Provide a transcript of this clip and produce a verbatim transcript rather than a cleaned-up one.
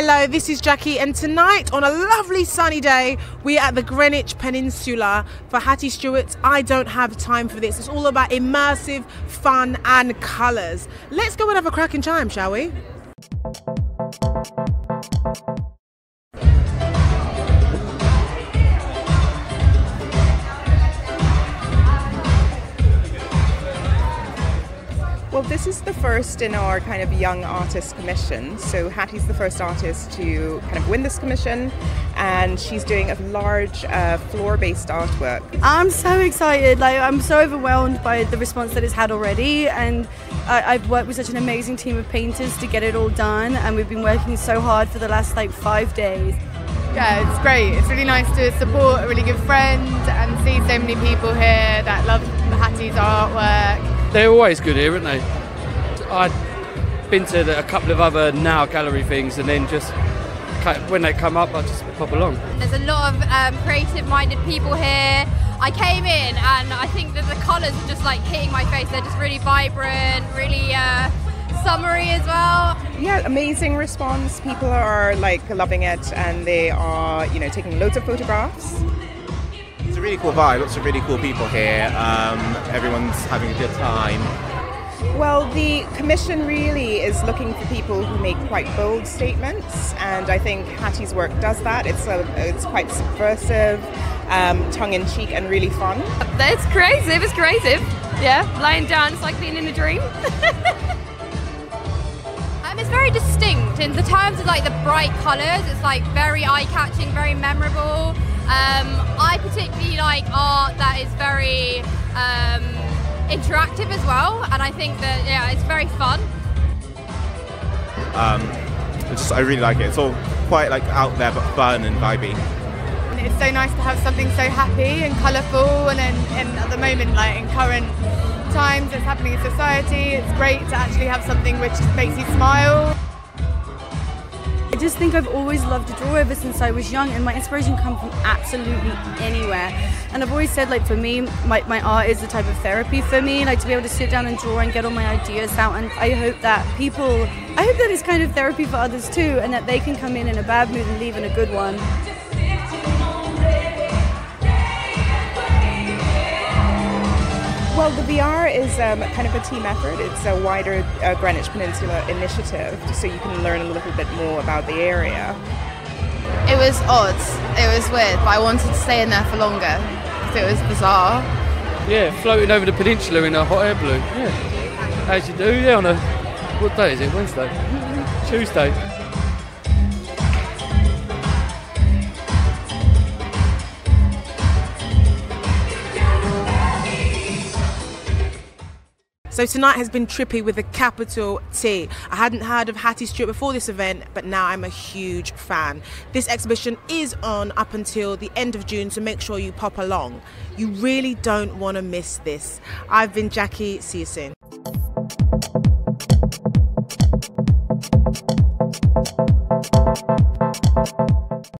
Hello, this is Jackie, and tonight on a lovely sunny day we're at the Greenwich Peninsula for Hattie Stewart's I Don't Have Time For This. It's all about immersive fun and colours. Let's go and have a crack in time, shall we? Well, this is the first in our kind of young artist commission. So Hattie's the first artist to kind of win this commission, and she's doing a large uh, floor-based artwork. I'm so excited. Like, I'm so overwhelmed by the response that it's had already, and I I've worked with such an amazing team of painters to get it all done, and we've been working so hard for the last like five days. Yeah, it's great. It's really nice to support a really good friend and see so many people here that love Hattie's artwork. They're always good here, aren't they? I've been to a couple of other Now Gallery things, and then just when they come up I just pop along. There's a lot of um, creative minded people here. I came in and I think that the colours are just like hitting my face. They're just really vibrant, really uh, summery as well. Yeah, amazing response. People are like loving it, and they are, you know, taking loads of photographs. It's a really cool vibe, lots of really cool people here, um, everyone's having a good time. Well, the commission really is looking for people who make quite bold statements, and I think Hattie's work does that. It's, a, it's quite subversive, um, tongue-in-cheek and really fun. It's creative, it's creative. Yeah, lying down, it's like being in a dream. um, it's very distinct in the terms of like the bright colours. It's like very eye-catching, very memorable. Um, I particularly like art that is very um, interactive as well, and I think that, yeah, it's very fun. Um, it's just, I really like it. It's all quite like out there but fun and vibey. And it's so nice to have something so happy and colourful, and, and at the moment, like in current times that's happening in society, it's great to actually have something which makes you smile. I just think I've always loved to draw ever since I was young, and my inspiration comes from absolutely anywhere. And I've always said, like, for me, my, my art is the type of therapy for me, like to be able to sit down and draw and get all my ideas out. And I hope that people, I hope that it's kind of therapy for others too, and that they can come in in a bad mood and leave in a good one. Well, the V R is um, kind of a team effort. It's a wider uh, Greenwich Peninsula initiative, so you can learn a little bit more about the area. It was odd, it was weird, but I wanted to stay in there for longer because it was bizarre. Yeah, floating over the peninsula in a hot air balloon. Yeah, as you do. Yeah, on a, what day is it? Wednesday, Tuesday. So tonight has been trippy with a capital T. I hadn't heard of Hattie Stewart before this event, but now I'm a huge fan. This exhibition is on up until the end of June, so make sure you pop along. You really don't want to miss this. I've been Jackie, see you soon.